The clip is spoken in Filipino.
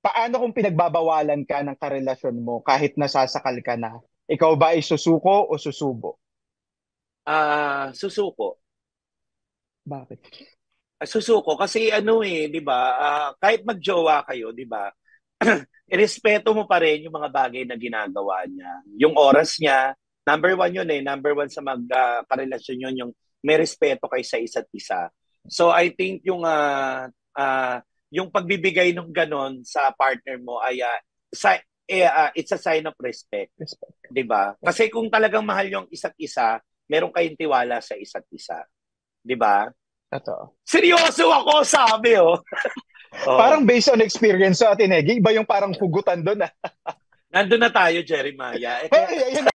Paano kung pinagbabawalan ka ng karelasyon mo kahit nasasakal ka na? Ikaw ba ay susuko o susubo? Susuko. Bakit? Susuko kasi ano eh, 'di ba? Kahit magjowa kayo, 'di ba? Irespeto mo pa rin yung mga bagay na ginagawa niya. Yung oras niya, number one yun eh. Number one sa magkarelasyon yun, yung may respeto kayo sa isa't isa. So I think yung pagbibigay ng ganon sa partner mo ay it's a sign of respect. Diba? Kasi kung talagang mahal yung isa't isa, meron kayong tiwala sa isa't isa. Diba? Ito. Seryoso ako, sabi oh. Oh. Parang based on experience, Ate Negi, iba yung parang hugutan doon. Nandun na tayo, Jerry Maya. Yun